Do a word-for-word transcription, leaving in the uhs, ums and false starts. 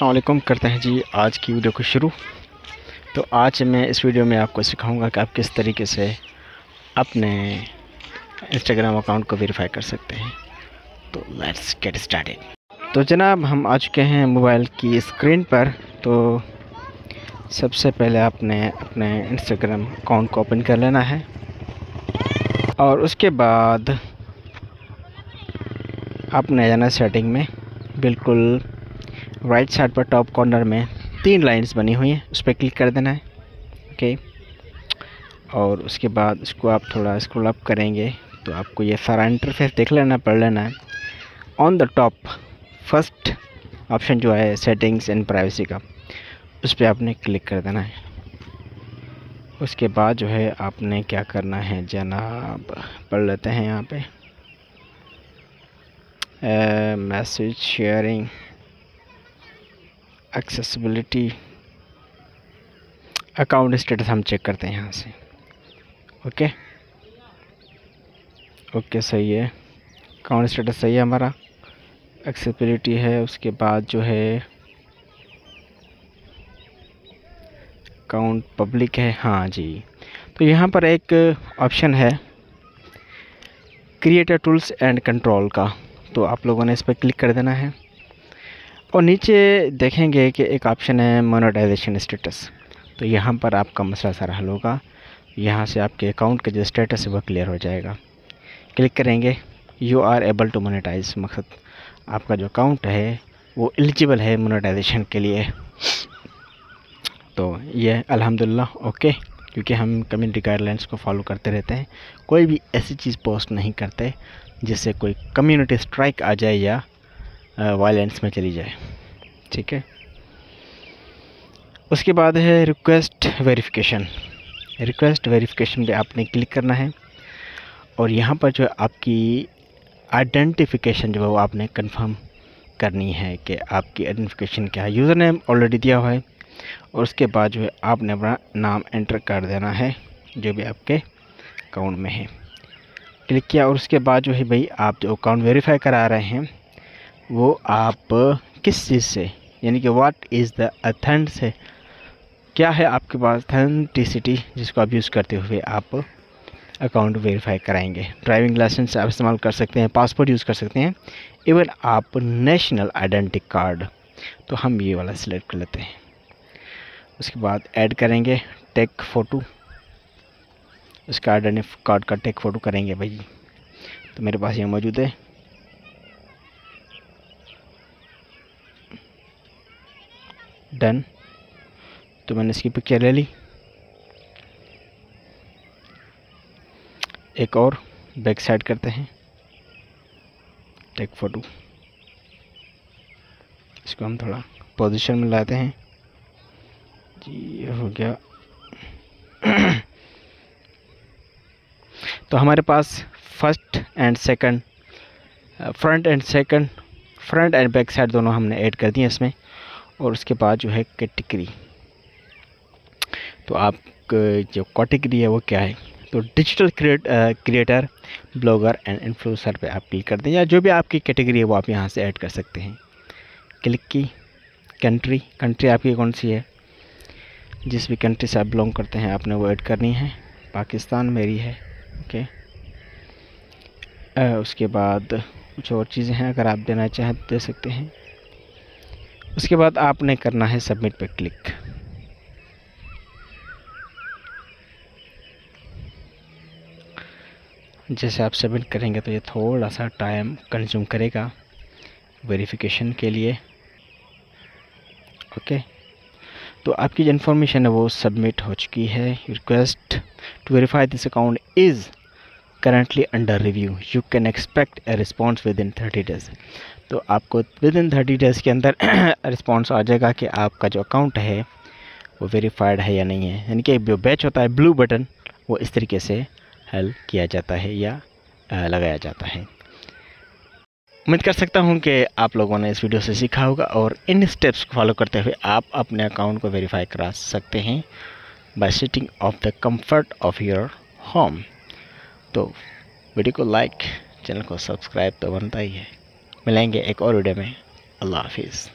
अस्सलाम वालेकुम, करते हैं जी आज की वीडियो को शुरू। तो आज मैं इस वीडियो में आपको सिखाऊंगा कि आप किस तरीके से अपने इंस्टाग्राम अकाउंट को वेरीफाई कर सकते हैं। तो लेट्स गेट स्टार्टेड। तो जनाब, हम आ चुके हैं मोबाइल की स्क्रीन पर। तो सबसे पहले आपने अपने इंस्टाग्राम अकाउंट को ओपन कर लेना है और उसके बाद आपने जाना सेटिंग में। बिल्कुल राइट साइड पर टॉप कॉर्नर में तीन लाइंस बनी हुई हैं, उस पर क्लिक कर देना है। ओके, और उसके बाद इसको आप थोड़ा स्क्रॉल अप करेंगे तो आपको ये सारा इंटरफेस देख लेना पड़ लेना है। On the top first option जो है सेटिंग्स एंड प्राइवेसी का, उस पर आपने क्लिक कर देना है। उसके बाद जो है आपने क्या करना है जनाब, पढ़ लेते हैं यहाँ पे message sharing accessibility account status हम चेक करते हैं यहाँ से। ओके ओके सही है, अकाउंट स्टेटस सही है हमारा, एक्सेसिबिलिटी है। उसके बाद जो है अकाउंट पब्लिक है, हाँ जी। तो यहाँ पर एक ऑप्शन है क्रिएटर टूल्स एंड कंट्रोल का, तो आप लोगों ने इस पर क्लिक कर देना है। और नीचे देखेंगे कि एक ऑप्शन है मोनेटाइजेशन स्टेटस, तो यहाँ पर आपका मसला सारा हल होगा। यहाँ से आपके अकाउंट का जो स्टेटस है वह क्लियर हो जाएगा। क्लिक करेंगे you are able to monetize, मकसद आपका जो अकाउंट है वो एलिजिबल है मोनेटाइजेशन के लिए। तो ये अल्हम्दुलिल्लाह ओके, क्योंकि हम कम्युनिटी गाइडलाइंस को फॉलो करते रहते हैं, कोई भी ऐसी चीज़ पोस्ट नहीं करते जिससे कोई कम्युनिटी स्ट्राइक आ जाए या वायलेंस में चली जाए। ठीक है, उसके बाद है रिक्वेस्ट वेरिफिकेशन। रिक्वेस्ट वेरिफिकेशन पे आपने क्लिक करना है और यहाँ पर जो आपकी आइडेंटिफिकेशन जो है वो आपने कंफर्म करनी है कि आपकी आइडेंटिफिकेशन क्या है। यूज़र नेम ऑलरेडी दिया हुआ है और उसके बाद जो है आपने अपना नाम एंटर कर देना है जो भी आपके अकाउंट में है। क्लिक किया और उसके बाद जो है भाई आप जो अकाउंट वेरीफाई करा रहे हैं वो आप किस चीज़ से, यानी कि व्हाट इज़ द अथेंट से, क्या है आपके पास अथेंटिसिटी जिसको आप यूज़ करते हुए आप अकाउंट वेरीफाई कराएंगे। ड्राइविंग लाइसेंस आप इस्तेमाल कर सकते हैं, पासपोर्ट यूज़ कर सकते हैं, इवन आप नेशनल आइडेंटिटी कार्ड, तो हम ये वाला सिलेक्ट कर लेते हैं। उसके बाद ऐड करेंगे टेक फ़ोटो, उसका आइडेंटिटी कार्ड का टेक फ़ोटो करेंगे भाई। तो मेरे पास ये मौजूद है, डन। तो मैंने इसकी पिक्चर ले ली, एक और बैक साइड करते हैं, टेक फोटो, इसको हम थोड़ा पोजीशन में लाते हैं जी, हो गया। तो हमारे पास first and second, front and second, front and back side दोनों हमने ऐड कर दिए इसमें। और उसके बाद जो है कैटेगरी, तो आप जो कैटेगरी है वो क्या है, तो digital create creator blogger and influencer पे आप क्लिक करते हैं, या जो भी आपकी कैटेगरी है वो आप यहाँ से ऐड कर सकते हैं। क्लिक की कंट्री, कंट्री आपकी कौन सी है, जिस भी कंट्री से आप बिलोंग करते हैं आपने वो ऐड करनी है। पाकिस्तान मेरी है, ओके। आ, उसके बाद कुछ और चीज़ें हैं, अगर आप देना चाहें तो दे सकते हैं। उसके बाद आपने करना है सबमिट पर क्लिक। जैसे आप सबमिट करेंगे तो ये थोड़ा सा टाइम कंज्यूम करेगा वेरिफिकेशन के लिए। ओके, तो आपकी जो इन्फॉर्मेशन है वो सबमिट हो चुकी है। Request to verify this account is currently under review, you can expect a response within thirty days. तो आपको विद इन थर्टी डेज़ के अंदर रिस्पॉन्स आ जाएगा कि आपका जो अकाउंट है वो वेरीफाइड है या नहीं है। यानी कि जो बैच होता है ब्लू बटन, वो इस तरीके से हल किया जाता है या लगाया जाता है। उम्मीद कर सकता हूं कि आप लोगों ने इस वीडियो से सीखा होगा और इन स्टेप्स को फॉलो करते हुए आप अपने अकाउंट को वेरीफाई करा सकते हैं by sitting of the comfort of your home. तो वीडियो को लाइक, चैनल को सब्सक्राइब तो बनता ही है। मिलेंगे एक और वीडियो में, अल्लाह हाफिज़।